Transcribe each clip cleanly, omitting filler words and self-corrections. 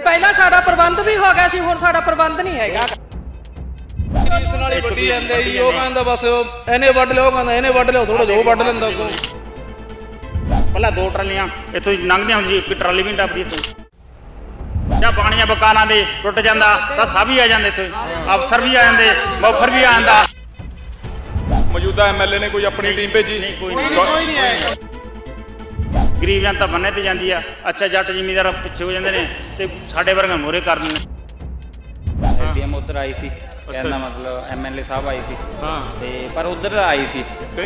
पहला साड़ा प्रबंध भी हो गया सी, हुण साड़ा प्रबंध नहीं हैगा। ਇਸ ਨਾਲ ਹੀ ਵੱਡੀ ਜਾਂਦੇ ਜੀ, ਉਹ ਕਹਿੰਦਾ ਬਸ ਇਹਨੇ ਵੱਢ ਲਿਓ, ਕਹਿੰਦਾ ਇਹਨੇ ਵੱਢ ਲਿਓ, ਥੋੜਾ ਜੋ ਵੱਢ ਲੈਂਦਾ ਕੋ। ਪਹਿਲਾਂ ਦੋ ਟਰਾਲੀਆਂ ਇੱਥੋਂ ਲੰਘਦੀਆਂ ਹੁੰਦੀ ਸੀ, ਟਰਾਲੀ ਵੀ ਡੱਬਦੀ ਇੱਥੋਂ। ਜਾਂ ਪਾਣੀਆਂ ਬਕਾਲਾਂ ਦੇ ਟੁੱਟ ਜਾਂਦਾ ਤਾਂ ਸਭ ਹੀ ਆ ਜਾਂਦੇ ਇੱਥੇ, ਅਫਸਰ ਵੀ ਆ ਜਾਂਦੇ, ਮੌਫਰ ਵੀ ਆ ਜਾਂਦਾ। ਮੌਜੂਦਾ ਐਮਐਲਏ ਨੇ ਕੋਈ ਆਪਣੀ ਟੀਮ ਭੇਜੀ? ਨਹੀਂ, ਕੋਈ ਨਹੀਂ ਆਇਆ। गरीब जनता बन्ने ते जाती है, अच्छा जट जिमीदार पिछे हो जाते हैं तो साढ़े वर्ग मोहरे कर देने। एम उधर आई सी, कहना मतलब एमएलए साहब आई सी, पर उधर आई सी तो सत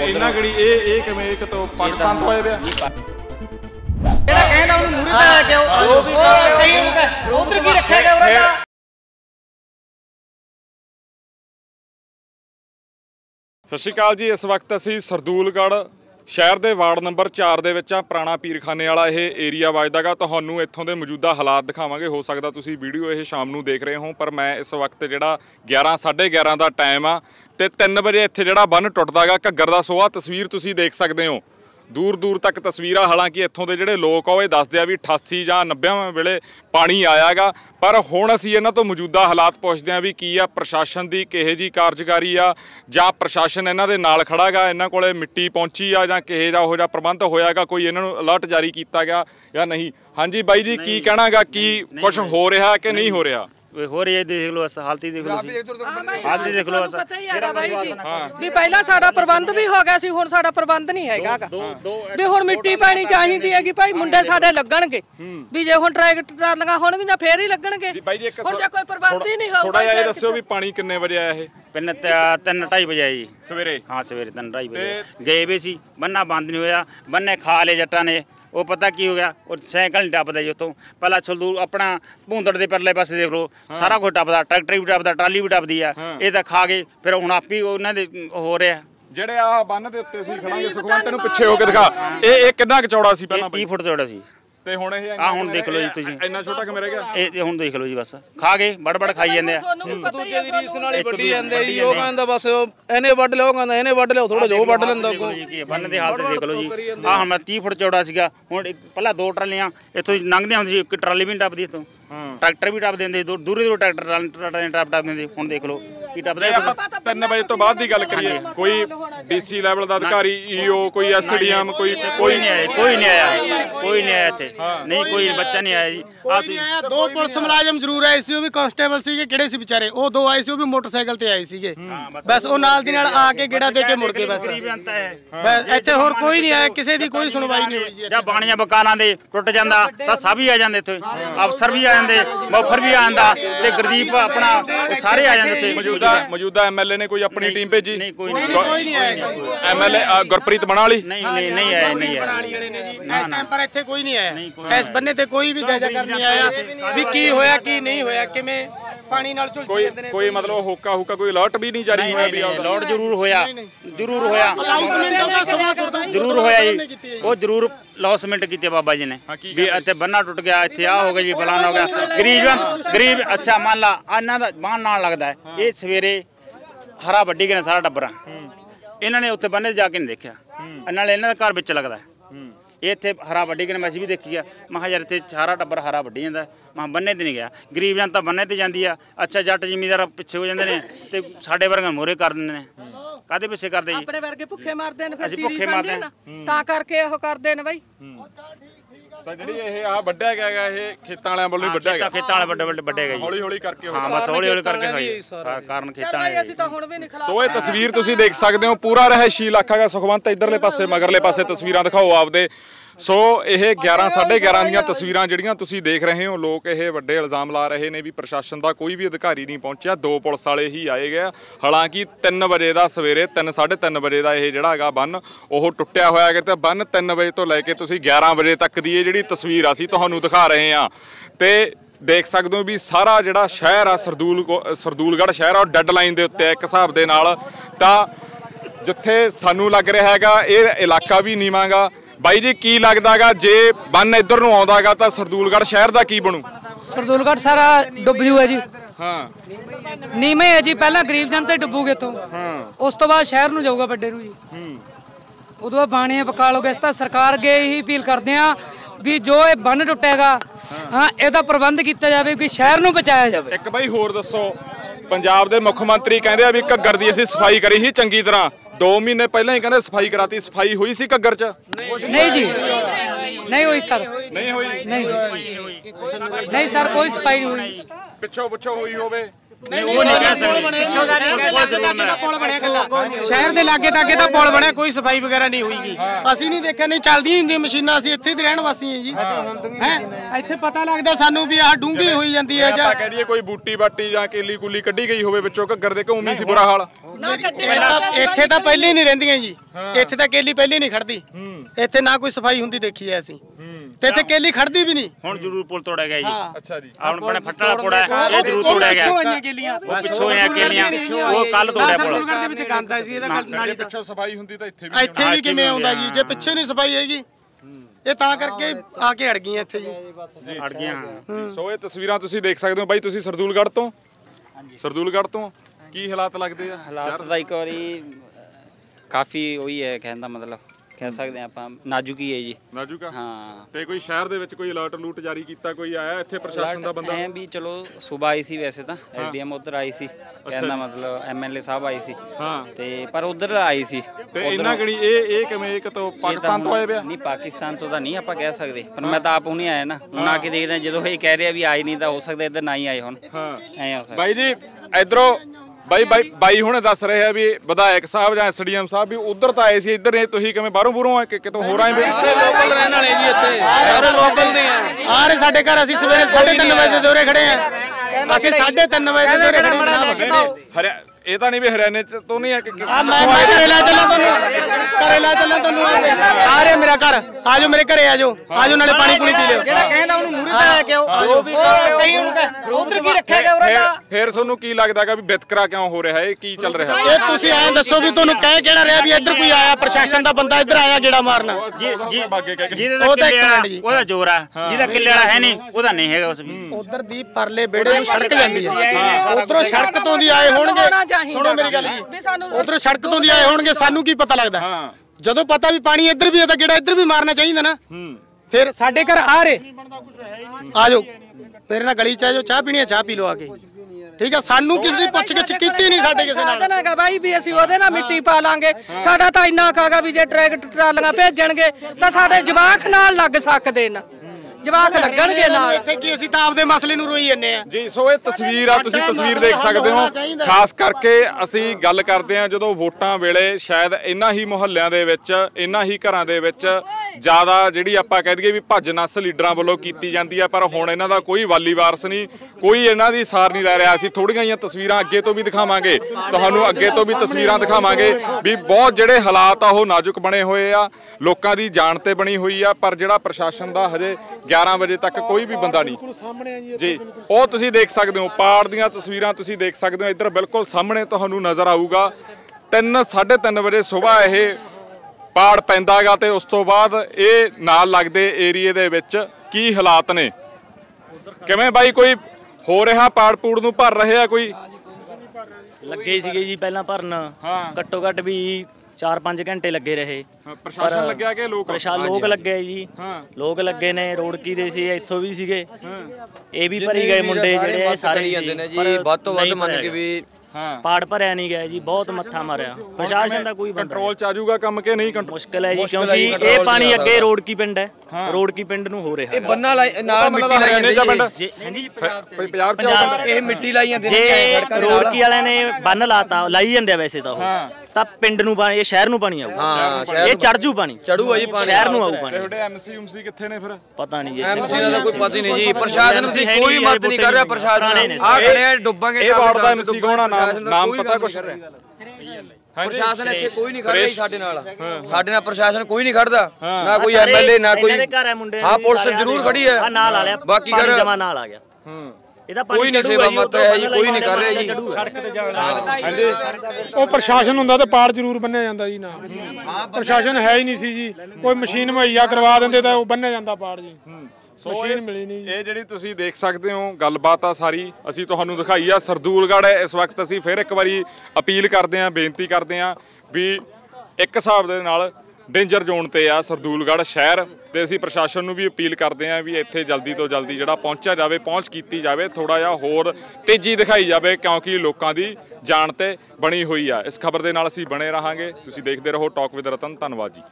श्री अकाल जी। इस वक्त असीं सरदूलगढ़ ਸ਼ਹਿਰ ਦੇ ਵਾਰਡ ਨੰਬਰ 4 ਦੇ ਵਿੱਚ ਆ, ਪੁਰਾਣਾ ਪੀਰਖਾਨੇ ਵਾਲਾ ਇਹ ਏਰੀਆ ਵੱਜਦਾ ਗਾ। ਤੁਹਾਨੂੰ ਇੱਥੋਂ ਦੇ ਮੌਜੂਦਾ ਹਾਲਾਤ ਦਿਖਾਵਾਂਗੇ। ਹੋ ਸਕਦਾ ਤੁਸੀਂ ਵੀਡੀਓ ਇਹ ਸ਼ਾਮ ਨੂੰ ਦੇਖ ਰਹੇ ਹੋ, ਪਰ ਮੈਂ ਇਸ ਵਕਤ ਜਿਹੜਾ 11:30 ਦਾ ਟਾਈਮ ਆ ਤੇ 3 ਵਜੇ ਇੱਥੇ ਜਿਹੜਾ ਬੰਨ ਟੁੱਟਦਾ ਗਾ ਘੱਗਰ ਦਾ ਸੋਹਾ। ਤਸਵੀਰ ਤੁਸੀਂ ਦੇਖ ਸਕਦੇ ਹੋ, ਦੂਰ ਦੂਰ ਤੱਕ ਤਸਵੀਰਾਂ। ਹਾਲਾਂਕਿ ਇੱਥੋਂ ਦੇ ਜਿਹੜੇ ਲੋਕ ਆ ਉਹ ਇਹ ਦੱਸਦੇ ਆ ਵੀ 88 ਜਾਂ 90 ਵੇਲੇ ਪਾਣੀ ਆਇਆ ਗਾ। ਪਰ ਹੁਣ ਅਸੀਂ ਇਹਨਾਂ ਤੋਂ ਮੌਜੂਦਾ ਹਾਲਾਤ ਪੁੱਛਦੇ ਹਾਂ ਵੀ ਕੀ ਆ ਪ੍ਰਸ਼ਾਸਨ ਦੀ ਕਿਹੋ ਜਿਹੀ ਕਾਰਜਕਾਰੀ ਆ, ਜਾਂ ਪ੍ਰਸ਼ਾਸਨ ਇਹਨਾਂ ਦੇ ਨਾਲ ਖੜਾ ਗਾ, ਇਹਨਾਂ ਕੋਲੇ ਮਿੱਟੀ ਪਹੁੰਚੀ ਆ, ਜਾਂ ਕਿਹੋ ਜਿਹਾ ਉਹ ਜਿਹਾ ਪ੍ਰਬੰਧ ਹੋਇਆ ਗਾ, ਕੋਈ ਇਹਨਾਂ ਨੂੰ ਅਲਰਟ ਜਾਰੀ ਕੀਤਾ ਗਿਆ ਜਾਂ ਨਹੀਂ। ਹਾਂਜੀ ਬਾਈ ਜੀ, ਕੀ ਕਹਿਣਾ ਗਾ, ਕੀ ਕੁਝ ਹੋ ਰਿਹਾ ਕਿ ਨਹੀਂ ਹੋ ਰਿਹਾ? हो रही है, देख लो, हालत ही देख लो, हालत देख लो। भी पहला साड़ा प्रबंध भी हो गया सी, हुण साड़ा प्रबंध नहीं हैगा। भी हुण मिट्टी पानी चाहिदी है कि भाई मुंडे साडे लगणगे, भी जे हुण ट्रैक्टर लगा होणगे या फेर ही लगणगे। हुण जे कोई प्रबंध ही नहीं होगा। थोड़ा ये दस्सो भी पानी कितने बजे आया है? 3:30 ਵਜੇ ਆਈ ਸਵੇਰੇ। ਹਾਂ ਸਵੇਰੇ 3:30 ਵਜੇ ਗਏ ਵੀ ਸੀ, ਬੰਨਾ ਬੰਦ ਨਹੀਂ ਹੋਇਆ, ਬੰਨੇ ਖਾ ਲਏ ਜੱਟਾਂ ਨੇ। ਉਹ ਪਤਾ ਕੀ ਹੋ ਗਿਆ, ਉਹ ਸਾਈਕਲ ਨਹੀਂ ਟੱਪਦਾ ਜੀ ਉੱਥੋਂ। ਪਹਿਲਾਂ ਸਰਦੂਲ ਆਪਣਾ ਭੂੰਦੜ ਦੇ ਪਰਲੇ ਪਾਸੇ ਦੇਖ ਲਓ, ਸਾਰਾ ਕੁਝ ਟੱਪਦਾ, ਟਰੈਕਟਰ ਵੀ ਟੱਪਦਾ, ਟਰਾਲੀ ਵੀ ਟੱਪਦੀ ਆ। ਇਹ ਤਾਂ ਖਾ ਗਏ, ਫਿਰ ਹੁਣ ਆਪ ਹੀ ਉਹਨਾਂ ਦੇ ਹੋ ਰਿਹਾ। ਜਿਹੜੇ ਆਹ ਬੰਨ ਦੇ ਉੱਤੇ ਸੀ ਖੜਾਂਗੇ, ਸੁਖਮਨ ਤੈਨੂੰ ਪਿੱਛੇ ਹੋ ਕੇ ਦਿਖਾ, ਇਹ ਕਿੰਨਾ ਕੁ ਚੌੜਾ ਸੀ ਪਹਿਲਾਂ? 30 ਫੁੱਟ ਚੌੜਾ ਸੀ ਤੇ ਹੁਣ ਇਹ ਆ, ਹੁਣ ਦੇਖ ਲਓ ਜੀ ਤੁਸੀਂ, ਇੰਨਾ ਛੋਟਾ ਕਿਵੇਂ ਰਹਿ ਗਿਆ ਇਹ? ਹੁਣ ਦੇਖ ਲਓ ਜੀ, ਬਸ ਖਾ ਗਏ, ਬੜਬੜ ਖਾਈ ਜਾਂਦੇ ਆ। ਦੂਜੇ ਦੀ ਰੀਸ ਨਾਲ ਹੀ ਵੱਢੀ ਜਾਂਦੇ ਜੀ, ਉਹ ਕਹਿੰਦਾ ਬਸ ਇਹਨੇ ਵੱਢ ਲਿਓ, ਕਹਿੰਦਾ ਇਹਨੇ ਵੱਢ ਲਿਓ, ਥੋੜਾ ਜੋ ਵੱਢ ਲੈਂਦਾ ਕੋ। ਬੰਨ ਦੇ ਹਾਲਤ ਦੇਖ ਲਓ ਜੀ, ਆਹ ਹੁਣ 30 ਫੁੱਟ ਚੌੜਾ ਸੀਗਾ। ਹੁਣ ਪਹਿਲਾਂ ਦੋ ਟਰਾਲੀਆਂ ਇੱਥੋਂ ਲੰਘਦੀਆਂ ਹੁੰਦੀ ਸੀ, ਇੱਕ ਟਰਾਲੀ ਵੀ ਟੱਪਦੀ ਇੱਥੋਂ, ਟਰੈਕਟਰ ਵੀ ਟੱਪ ਦਿੰਦੇ, ਦੂਰੇ ਦੂਰੇ ਟਰੈਕਟਰ ਟੱਪ ਦਿੰਦੇ। ਹੁਣ ਦੇਖ ਲਓ ਕੀ ਟੱਪਦਾ। 3 ਵਜੇ ਤੋਂ ਬਾਅਦ ਦੀ ਗੱਲ ਕਰੀਏ, ਕੋਈ ਡੀਸੀ ਲੈਵਲ ਦਾ ਅਧਿਕਾਰੀ, ਈਓ, ਕੋਈ ਐਸਡੀਐਮ, ਕੋਈ ਨਹੀਂ ਆਇਆ, ਕੋਈ ਨਹੀਂ ਆਇਆ ਇੱਥੇ। ਨਹੀਂ ਕੋਈ ਬੱਚਾ ਨਹੀਂ ਆਇਆ ਜੀ। ਦੋ ਪੁਲਿਸ ਮੁਲਾਜ਼ਮ ਜ਼ਰੂਰ ਆਏ ਸੀ, ਉਹ ਵੀ ਕਾਂਸਟੇਬਲ ਸੀਗੇ। ਕਿਹੜੇ ਸੀ ਵਿਚਾਰੇ? ਉਹ ਦੋ ਆਏ ਸੀ, ਉਹ ਵੀ ਮੋਟਰਸਾਈਕਲ ਤੇ ਆਏ ਸੀਗੇ। ਬਸ ਉਹ ਨਾਲ ਦੀ ਨਾਲ ਆ ਕੇ ਗੇੜਾ ਦੇ ਕੇ ਮੁੜ ਕੇ ਬਸ ਇੱਥੇ। ਹੋਰ ਕੋਈ ਨਹੀਂ ਆਇਆ, ਕਿਸੇ ਦੀ ਕੋਈ ਸੁਣਵਾਈ ਨਹੀਂ ਹੋਈ। ਜਾਂ ਬਾਣੀਆਂ ਬਕਾਲਾਂ ਦੇ ਟੁੱਟ ਜਾਂਦਾ ਤਾਂ ਸਭ ਹੀ ਆ ਜਾਂਦੇ ਇੱਥੇ, ਅਫਸਰ ਵੀ ਆ ਜਾਂਦੇ, ਮੌਫਰ ਵੀ ਆ ਜਾਂਦਾ ਤੇ ਗੁਰਦੀਪ ਆਪਣਾ ਸਾਰੇ ਆ ਜਾਂਦੇ ਇੱਥੇ। ਮੌਜੂਦਾ ਐਮਐਲਏ ਨੇ ਕੋਈ ਆਪਣੀ ਟੀਮ ਭੇਜੀ? ਨਹੀਂ, ਕੋਈ ਨਹੀਂ ਆਇਆ। ਐਮਐਲਏ ਗੁਰਪ੍ਰੀਤ ਬਣਾਲੀ? ਨਹੀਂ ਆਇਆ, ਨਹੀਂ ਆਇਆ। ਇਸ ਟਾਈਮ ਪਰ ਇੱਥੇ ਕੋਈ ਨਹੀਂ ਆਇਆ, ਇਸ ਬੰਨੇ ਤੇ ਕੋਈ ਵੀ ਜਾਇਜ਼ਾ ਕਰਨ ਨਹੀਂ ਆਇਆ ਵੀ ਕੀ ਹੋਇਆ ਕੀ ਨਹੀਂ ਹੋਇਆ, ਕਿਵੇਂ ਪਾਣੀ ਨਾਲ ਝੁਲਸੀ ਜਾਂਦੇ ਨੇ। ਕੋਈ ਮਤਲਬ ਹੋਕਾ ਕੋਈ ਅਲਰਟ ਵੀ ਨਹੀਂ ਜਾਰੀ ਹੋਇਆ? ਵੀ ਅਲਰਟ ਜ਼ਰੂਰ ਹੋਇਆ ਜੀ, ਉਹ ਜ਼ਰੂਰ ਲੌਸਮੈਂਟ ਕੀਤੇ ਬਾਬਾ ਜੀ ਨੇ ਵੀ ਇੱਥੇ ਬੰਨਾ ਟੁੱਟ ਗਿਆ, ਇੱਥੇ ਆ ਹੋ ਗਿਆ ਜੀ, ਫਲਾਣਾ ਹੋ ਗਿਆ। ਗਰੀਬ ਅੱਛਾ ਮੰਨ ਲਾ ਇਹਨਾਂ ਦਾ ਬਾਣ ਨਾਲ ਲੱਗਦਾ ਹੈ। ਇਹ ਸਵੇਰੇ ਹਰਾ ਵੱਢੀ ਗਏ ਨੇ ਸਾਰਾ ਟੱਬਰਾਂ, ਇਹਨਾਂ ਨੇ ਉੱਥੇ ਬੰਨੇ ਜਾ ਕੇ ਨਹੀਂ ਦੇਖਿਆ। ਨਾਲੇ ਇਹਨਾਂ ਦਾ ਘਰ ਵਿੱਚ ਲੱਗਦਾ, ਇਹ ਇੱਥੇ ਹਰਾ ਵੱਢੀ ਗਏ ਨੇ। ਮੈਂ ਅਸੀਂ ਵੀ ਦੇਖੀ ਆ, ਮੈਂ ਕਿਹਾ ਯਾਰ ਇੱਥੇ ਸਾਰਾ ਟੱਬਰ ਹਰਾ ਵੱਢੀ ਜਾਂਦਾ, ਮੈਂ ਕਿਹਾ ਬੰਨੇ 'ਤੇ ਨਹੀਂ ਗਿਆ। ਗਰੀਬ ਜਨਤਾ ਬੰਨੇ 'ਤੇ ਜਾਂਦੀ ਆ, ਅੱਛਾ ਜੱਟ ਜ਼ਿਮੀਂਦਾਰ ਪਿੱਛੇ ਹੋ ਜਾਂਦੇ ਨੇ ਤੇ ਸਾਡੇ ਵਰਗਾ ਮੋਹਰੇ ਕਰ ਦਿੰਦੇ ਨੇ। ਕਾਹਦੇ ਪਿੱਛੇ ਕਰਦੇ ਜੀ? ਆਪਣੇ ਵਰਗੇ ਭੁੱਖੇ ਮਰਦੇ ਨੇ, ਫਿਰ ਭੁੱਖੇ ਮਰਦੇ ਤਾਂ ਕਰਕੇ ਉਹ ਕਰਦੇ ਨੇ ਬਾਈ। ਜਿਹੜੀ ਇਹ ਆ ਵੱਢਿਆ ਗਿਆ ਹੈਗਾ, ਇਹ ਖੇਤਾਂ ਵਾਲਿਆਂ ਵੱਲੋਂ ਵੱਢਿਆ ਗਿਆ, ਖੇਤਾਂ ਵਾਲੇ ਵੱਢਿਆ ਗਿਆ ਜੀ, ਹੌਲੀ-ਹੌਲੀ ਕਰਕੇ। ਹਾਂ ਬਸ ਹੌਲੀ-ਹੌਲੀ ਕਰਕੇ ਹੋਈ ਕਾਰਨ ਖੇਤਾਂ ਵਾਲੇ। ਅਸੀਂ ਤਾਂ ਹੁਣ ਵੀ ਨਹੀਂ ਖਲਾਸ। ਸੋ ਇਹ ਤਸਵੀਰ ਤੁਸੀਂ ਦੇਖ ਸਕਦੇ ਹੋ, ਪੂਰਾ ਰਹਿਸ਼ੀ ਇਲਾਕਾ ਦਾ। ਸੁਖਵੰਤ ਇਧਰਲੇ ਪਾਸੇ ਮਗਰਲੇ ਪਾਸੇ ਤਸਵੀਰਾਂ ਦਿਖਾਓ ਆਪਦੇ। ਸੋ ਇਹ 11:30 ਦੀਆਂ ਤਸਵੀਰਾਂ ਜਿਹੜੀਆਂ ਤੁਸੀਂ ਦੇਖ ਰਹੇ ਹੋ। ਲੋਕ ਇਹ ਵੱਡੇ ਇਲਜ਼ਾਮ ਲਾ ਰਹੇ ਨੇ ਵੀ ਪ੍ਰਸ਼ਾਸਨ ਦਾ ਕੋਈ ਵੀ ਅਧਿਕਾਰੀ ਨਹੀਂ ਪਹੁੰਚਿਆ, ਦੋ ਪੁਲਿਸ ਵਾਲੇ ਹੀ ਆਏ ਗਏ। ਹਾਲਾਂਕਿ 3 ਵਜੇ ਦਾ ਸਵੇਰੇ 3:30 ਵਜੇ ਦਾ ਇਹ ਜਿਹੜਾ ਹੈਗਾ ਬੰਨ ਉਹ ਟੁੱਟਿਆ ਹੋਇਆ ਹੈਗਾ। ਤੇ ਬੰਨ 3 ਵਜੇ ਤੋਂ ਲੈ ਕੇ ਤੁਸੀਂ 11 ਵਜੇ ਤੱਕ ਦੀ ਇਹ ਜਿਹੜੀ ਤਸਵੀਰ ਅਸੀਂ ਤੁਹਾਨੂੰ ਦਿਖਾ ਰਹੇ ਹਾਂ ਤੇ ਦੇਖ ਸਕਦੇ ਹੋ ਵੀ ਸਾਰਾ ਜਿਹੜਾ ਸ਼ਹਿਰ ਆ ਸਰਦੂਲਗੜ੍ਹ ਸ਼ਹਿਰ ਆ ਉਹ ਡੈੱਡ ਲਾਈਨ ਦੇ ਉੱਤੇ ਇੱਕ ਹਿਸਾਬ ਦੇ ਨਾਲ। ਤਾਂ ਜਿੱਥੇ ਸਾਨੂੰ ਲੱਗ ਰਿਹਾ ਹੈਗਾ ਇਹ ਇਲਾਕਾ ਵੀ ਨੀਵਾਂ ਗਾ। ਬਾਈ ਜੀ ਕੀ ਲੱਗਦਾ ਗਾ, ਜੇ ਬੰਨ ਇੱਧਰ ਨੂੰ ਆਉਂਦਾ ਗਾ ਤਾਂ ਸਰਦੂਲਗੜ੍ਹ ਸ਼ਹਿਰ ਦਾ ਕੀ ਬਣੂ? ਸਰਦੂਲਗੜ੍ਹ ਸਾਰਾ ਡੁੱਬ ਜੂਗਾ ਜੀ। ਹਾਂ ਨੀਵੇਂ ਹੈ ਜੀ, ਪਹਿਲਾਂ ਗਰੀਬ ਜਨਤਾ ਡੁੱਬੂਗੇ ਇੱਥੋਂ, ਉਸ ਤੋਂ ਬਾਅਦ ਸ਼ਹਿਰ ਨੂੰ ਜਾਊਗਾ ਵੱਡੇ ਨੂੰ ਜੀ, ਉਦੋਂ ਬਾਅਦ ਬਾਣੀਆਂ ਬਕਾਲੋਗੇ। ਇਸ ਤਾਂ ਸਰਕਾਰ ਅੱਗੇ ਇਹੀ ਅਪੀਲ ਕਰਦੇ ਆ भी जो ये बन टुटेगा हाँ इसका प्रबंध किया जाए कि शहर को बचाया जाए। एक भाई होर दसो, पंजाब के मुख्य मंत्री कहते भी घग्गर की असीं सफाई करी ही चंगी तरह, 2 महीने पहले ही कहते सफाई कराती, सफाई हुई सी घग्गर च? नहीं जी, नहीं हुई सर, नहीं हुई, नहीं सर कोई सफाई नहीं हुई। पिछो पुछो हुई होवे शहर के लागे ताके दा पुल बने, कोई सफाई वगैरह नहीं हुई। असि नहीं देखा, नहीं चलदी हुंदी मशीनां, असि इत्थे दे रहण वासी है जी हैं। इत्थे पता लगदा सानू भी आह डूंगी होई जांदी है जां कह दीए कोई बूटी बाटी जां केली कुली कड्डी गई होवे विचों घग्गर दे, उम्मी सी बुरा हाल। इत्थे तां पहले नहीं रहिंदियां जी, इत्थे तां केली पहले नहीं खड़दी, इत्थे ना कोई सफाई हुंदी देखी है असि। सरदूलगढ़ तो की हालात लगते हैं? हालात तो एक बार काफी वही है, कहने का मतलब कह सकते हैं आप नाजुक ही है जी, नाजुक है हाँ। तो कोई शहर दे विच कोई अलर्ट अलूट जारी कीता, कोई आया इत्थे प्रशासन दा बंदा? मैं भी चलो सुबह आई सी, वैसे तां एसडीएम उधर आई सी, कहना मतलब एमएलए साहब आई सी हां, ते पर उधर आई सी ते इना गणी ए किवें एक तो पाकिस्तान तो आए पिया नहीं, पाकिस्तान तो नहीं आपां कह सकदे, पर मैं तां आप हुणे आया ना, हुण आके देखदे जदों ए कह रहे आ भी आए नहीं तां हो सकदा इधर ना ही आए हुण हां ऐ हो सकदा। भाई जी इधरों ਬਾਈ ਹੁਣੇ ਦੱਸ ਰਹੇ ਆ ਵੀ ਵਿਧਾਇਕ ਸਾਹਿਬ ਜਾਂ ਐਸਡੀਐਮ ਸਾਹਿਬ ਵੀ ਉਧਰ ਤਾਂ ਆਏ ਸੀ, ਇੱਧਰ ਇਹ ਤੁਸੀਂ ਕਿਵੇਂ ਬਾਹਰੋਂ ਬੂਰੋਂ ਆ ਕਿ ਕਿਤੋਂ ਹੋਰ ਆਏ? ਸਾਰੇ ਲੋਕਲ ਰਹਿਣ ਵਾਲੇ ਜੀ ਇੱਥੇ, ਸਾਰੇ ਲੋਕਲ ਨੇ ਆ ਰਹੇ ਸਾਡੇ ਘਰ। ਅਸੀਂ ਸਵੇਰੇ 3:30 ਵਜੇ ਦੇ ਦੌਰੇ ਖੜੇ ਆ, ਅਸੀਂ 3:30 ਵਜੇ ਦੇ ਦੌਰੇ ਖੜੇ ਆ। ਇਹ ਤਾਂ ਨਹੀਂ ਵੀ ਹਰਿਆਣੇ ਚ ਤੋਂ ਨਹੀਂ ਆ ਕਿ ਮੈਂ ਘਰੇ ਲੈ ਚੱਲਾਂ ਤੁਹਾਨੂੰ ਆ ਰਹੇ ਮੇਰਾ ਘਰ, ਆਜੋ ਮੇਰੇ ਘਰੇ ਆਜੋ ਨਾਲੇ ਪਾਣੀ ਪੂਣੀ ਪੀ ਲਿਓ। ਜਿਹੜਾ ਕਹਿੰਦਾ ਉਹਨੂੰ ਮੂਹਰੇ ਤੇ ਆ ਕੇ ਆਓ, ਕਈ ਉਹਨੂੰ ਉਧਰ ਕੀ ਰੱਖਿਆਗਾ ਉਰੇ ਦਾ। ਫਿਰ ਤੁਹਾਨੂੰ ਕੀ ਲੱਗਦਾਗਾ ਵੀ ਵਿਤਕਰਾ ਕਿਉਂ ਹੋ ਰਿਹਾ ਹੈ, ਕੀ ਚੱਲ ਰਿਹਾ ਹੈ? ਇਹ ਤੁਸੀਂ ਐਂ ਦੱਸੋ ਵੀ ਤੁਹਾਨੂੰ ਕਹਿ ਕਿਹੜਾ ਰਿਹਾ ਵੀ ਇੱਧਰ ਕੋਈ ਆਇਆ ਪ੍ਰਸ਼ਾਸਨ ਦਾ ਬੰਦਾ ਇੱਧਰ ਆਇਆ ਗੇੜਾ ਮਾਰਨਾ? ਜਿਹਦਾ ਕਿੱਲੇ ਵਾਲਾ ਉਹਦਾ ਜ਼ੋਰ ਆ, ਜਿਹਦਾ ਕਿੱਲੇ ਵਾਲਾ ਹੈ ਨਹੀਂ ਉਹਦਾ ਨਹੀਂ ਹੈਗਾ। ਉਸ ਉਧਰ ਦੀ ਪਰਲੇ ਵਿਹੜੇ ਨੂੰ ਸੜਕ ਜਾਂਦੀ ਹੈ, ਉਧਰੋਂ ਸੜਕ ਤੋਂ ਦੀ ਆਏ ਹੋਣਗੇ। ਸੁਣੋ ਮੇਰੀ ਗੱਲ ਜੀ, ਉਧਰ ਸੜਕ ਤੋਂ ਦੀ ਆਏ ਹੋਣਗੇ, ਸਾਨੂੰ ਕੀ ਪਤਾ ਲੱਗਦਾ? ਜਦੋਂ ਪਤਾ ਵੀ ਪਾਣੀ ਇੱਧਰ ਵੀ ਹੈ ਤਾਂ ਗੇੜਾ ਇੱਧਰ ਵੀ ਮਾਰਨਾ ਚਾਹੀਦਾ ਨਾ। ਫਿਰ ਸਾਡੇ ਘਰ ਆ ਰਹੇ ਆਜੋ ਮੇਰੇ ਨਾਲ ਗਲੀ ਚ ਆਜੋ, ਚਾਹ ਪੀਣੀ ਹੈ ਚਾਹ ਪੀ ਲਓ ਆ ਕੇ, ਠੀਕ ਆ। ਸਾਨੂੰ ਕਿਸੇ ਦੀ ਪੁੱਛ ਗਿੱਛ ਕੀਤੀ ਨਹੀਂ ਸਾਡੇ ਕਿਸੇ ਨਾਲ ਹੈਗਾ ਬਾਈ ਵੀ ਅਸੀਂ ਉਹਦੇ ਨਾਲ ਮਿੱਟੀ ਪਾ ਲਾਂਗੇ। ਸਾਡਾ ਤਾਂ ਇੰਨਾ ਖਾਗਾ ਵੀ ਜੇ ਟਰੈਕਟਰ ਟਰਾਲੀਆਂ ਭੇਜਣਗੇ ਤਾਂ ਸਾਡੇ ਜਵਾਕ ਨਾਲ ਲੱਗ ਸਕਦੇ ਨਾ, ਜਵਾਕ ਲੱਗਣਗੇ ਨਾਲ। ਇੱਥੇ ਕੀ ਅਸੀਂ ਤਾਂ ਆਪਦੇ ਮਸਲੇ ਨੂੰ ਰੋਈ ਜੰਨੇ ਆ ਜੀ। ਸੋ ਇਹ ਤਸਵੀਰ ਆ, ਤੁਸੀਂ ਤਸਵੀਰ ਦੇਖ ਸਕਦੇ ਹੋ। ਖਾਸ ਕਰਕੇ ਅਸੀਂ ਗੱਲ ਕਰਦੇ ਆ ਜਦੋਂ ਵੋਟਾਂ ਵੇਲੇ ਸ਼ਾਇਦ ਇਨ੍ਹਾਂ ਹੀ ਮੁਹੱਲਿਆਂ ਦੇ ਵਿੱਚ, ਇਨ੍ਹਾਂ ਹੀ ਘਰਾਂ ਦੇ ਵਿੱਚ ਜ਼ਿਆਦਾ ਜਿਹੜੀ ਆਪਾਂ ਕਹਿ ਦਈਏ ਵੀ ਭੱਜ ਨੱਸ ਲੀਡਰਾਂ ਵੱਲੋਂ ਕੀਤੀ ਜਾਂਦੀ ਆ, ਪਰ ਹੁਣ ਇਹਨਾਂ ਦਾ ਕੋਈ ਵਾਲੀ ਵਾਰਸ ਨਹੀਂ, ਕੋਈ ਇਹਨਾਂ ਦੀ ਸਾਰ ਨਹੀਂ ਲੈ ਰਿਹਾ। ਅਸੀਂ ਥੋੜੀਆਂ ਜਿਹੀਆਂ ਤਸਵੀਰਾਂ ਅੱਗੇ ਤੋਂ ਵੀ ਦਿਖਾਵਾਂਗੇ, ਤੁਹਾਨੂੰ ਅੱਗੇ ਤੋਂ ਵੀ ਤਸਵੀਰਾਂ ਦਿਖਾਵਾਂਗੇ ਵੀ ਬਹੁਤ ਜਿਹੜੇ ਹਾਲਾਤ ਆ ਉਹ ਨਾਜ਼ੁਕ ਬਣੇ ਹੋਏ ਆ, ਲੋਕਾਂ ਦੀ ਜਾਨ ਤੇ ਬਣੀ ਹੋਈ ਆ। ਪਰ ਜਿਹੜਾ ਪ੍ਰਸ਼ਾਸਨ ਦਾ ਹਜੇ 11 ਵਜੇ ਤੱਕ ਕੋਈ ਵੀ ਬੰਦਾ ਨਹੀਂ ਜੀ, ਉਹ ਤੁਸੀਂ ਦੇਖ ਸਕਦੇ ਹੋ। ਪਾੜ ਦੀਆਂ ਤਸਵੀਰਾਂ ਤੁਸੀਂ ਦੇਖ ਸਕਦੇ ਹੋ, ਇੱਧਰ ਬਿਲਕੁਲ ਸਾਹਮਣੇ ਤੁਹਾਨੂੰ ਨਜ਼ਰ ਆਊਗਾ। 3:30 ਵਜੇ ਸੁਬਾਹ ਇਹ ਪਾੜ ਪੈਂਦਾ ਹੈਗਾ ਤੇ ਉਸ ਤੋਂ ਬਾਅਦ ਇਹ ਨਾਲ ਲੱਗਦੇ ਏਰੀਏ ਦੇ ਵਿੱਚ ਕੀ ਹਾਲਾਤ ਨੇ, ਕਿਵੇਂ ਬਾਈ? ਕੋਈ ਹੋ ਰਿਹਾ ਪਾੜ ਪੂੜ ਨੂੰ ਭਰ ਰਹੇ ਆ? ਕੋਈ ਲੱਗੇ ਸੀਗੇ ਜੀ ਪਹਿਲਾਂ ਭਰਨ, ਘੱਟੋ ਘੱਟ ਵੀ 4-5 घंटे लगे रहे। प्रशासन लग गया के लोग? प्रशासन लोग लग गए जी, लोग लगे ने रोड़की दे सी, इत्थों भी सीगे, ये भी भरी गए मुंडे जेडे सारे जी। ਵੱਧ ਤੋਂ ਵੱਧ ਮੰਨ ਕੇ ਵੀ ਪਾੜ ਭਰਿਆ ਨਹੀਂ ਗਿਆ ਜੀ, ਬਹੁਤ ਮੱਥਾ ਮਾਰਿਆ ਪ੍ਰਸ਼ਾਸਨ ਦਾ। ਕੋਈ ਕੰਟਰੋਲ ਚ ਆ ਜਾਊਗਾ ਕੰਮ ਕਿ ਨਹੀਂ? ਮੁਸ਼ਕਿਲ ਹੈ ਜੀ, ਕਿਉਂਕਿ ਇਹ ਪਾਣੀ ਅੱਗੇ ਰੋੜਕੀ ਪਿੰਡ ਹੈ, ਰੋੜਕੀ ਪਿੰਡ ਨੂੰ ਹੋ ਰਿਹਾ ਹੈ। ਇਹ ਬੰਨਾ ਨਾਲ ਮਿੱਟੀ ਲਾਈ ਜਾਂਦੇ ਜੀ, ਪੰਜਾਬ ਚ ਇਹ ਮਿੱਟੀ ਲਾਈ ਜਾਂਦੇ ਨੇ। ਰੋੜਕੀ ਵਾਲਿਆਂ ਨੇ ਬੰਨ ਲਾਤਾ, ਲਾਈ ਜਾਂਦੇ ਆ ਵੈਸੇ ਤਾਂ ਉਹ, ਤਾਂ ਪਿੰਡ ਨੂੰ ਪਾਣੀ, ਇਹ ਸ਼ਹਿਰ ਨੂੰ ਪਾਣੀ ਆਊਗਾ। ਹਾਂ ਇਹ ਚੜਜੂ ਪਾਣੀ ਚੜੂਗਾ ਜੀ, ਪਾਣੀ ਸ਼ਹਿਰ ਨੂੰ ਆਊ ਪਾਣੀ। ਤੁਹਾਡੇ ਐਮਸੀ ਐਮਸੀ ਕਿੱਥੇ ਨੇ ਫਿਰ? ਪਤਾ ਨਹੀਂ ਜੀ, ਐਮਸੀ ਦਾ ਕੋਈ ਪਤਾ ਹੀ ਨਹੀਂ ਜੀ। ਪ੍ਰਸ਼ਾਸਨ ਦੀ ਕੋਈ ਮਦਦ ਨਹੀਂ ਕਰ ਰਿਹਾ ਪ੍ਰਸ਼ਾਸਨ, ਆ ਖੜਿਆ ਡੁੱਬਾਂਗੇ। ਇਹ ਵਾਰਡ ਦਾ ਐਮਸੀ ਕੌਣ ਆ? ਨਾਮ ਪਤਾ ਕੁਛ? ਪ੍ਰਸ਼ਾਸਨ ਇੱਥੇ ਕੋਈ ਨਹੀਂ ਖੜ ਰਿਹਾ ਸਾਡੇ ਨਾਲ ਪ੍ਰਸ਼ਾਸਨ ਕੋਈ ਨਹੀਂ ਖੜਦਾ, ਨਾ ਕੋਈ ਐਮਐਲਏ ਨਾ ਕੋਈ। ਹਾਂ ਪੁਲਿਸ ਜ਼ਰੂਰ ਖੜੀ ਹੈ ਬਾਕੀ ਘਰ ਜਮਾ ਨਾਲ ਆ ਗਿਆ। ਕੋਈ ਨਹੀਂ ਸੇਵਾ ਮਤ ਹੈ ਜੀ, ਕੋਈ ਨਹੀਂ ਕਰ ਰਿਹਾ ਜੀ। ਸੜਕ ਤੇ ਜਾਣਾ ਉਹ ਪ੍ਰਸ਼ਾਸਨ ਹੁੰਦਾ ਤੇ ਪਾੜ ਜ਼ਰੂਰ ਬੰਨਿਆ ਜਾਂਦਾ ਜੀ। ਨਾ ਪ੍ਰਸ਼ਾਸਨ ਹੈ ਹੀ ਨਹੀਂ ਸੀ ਜੀ, ਕੋਈ ਮਸ਼ੀਨ ਮੁਹੱਈਆ ਕਰਵਾ ਦਿੰਦੇ ਤਾਂ ਉਹ ਬੰਨਿਆ ਜਾਂਦਾ ਪਾੜ ਜੀ, ਮਸ਼ੀਨ ਮਿਲੀ ਨਹੀਂ। ਇਹ ਜਿਹੜੀ ਤੁਸੀਂ ਦੇਖ ਸਕਦੇ ਹੋ ਗੱਲਬਾਤ ਆ ਸਾਰੀ ਅਸੀਂ ਤੁਹਾਨੂੰ ਦਿਖਾਈ ਆ। ਸਰਦੂਲਗੜ੍ਹ ਇਸ ਵਕਤ ਅਸੀਂ ਫਿਰ ਇੱਕ ਵਾਰੀ ਅਪੀਲ ਕਰਦੇ ਹਾਂ, ਬੇਨਤੀ ਕਰਦੇ ਹਾਂ ਵੀ ਇੱਕ ਹਿਸਾਬ ਦੇ ਨਾਲ डेंजर जोन ते आ सरदूलगढ़ शहर ते असीं प्रशासन नूं भी अपील करदे आं भी इत्थे जल्दी तो जल्दी जिहड़ा पहुंचा जावे, पहुंच कीती जावे, थोड़ा जिहा होर तेजी दिखाई जावे क्योंकि लोकां दी जान ते बनी हुई आ। इस खबर दे नाल असीं बने रहांगे, तुसीं देखदे रहो टॉक विद रतन। धन्नवाद जी।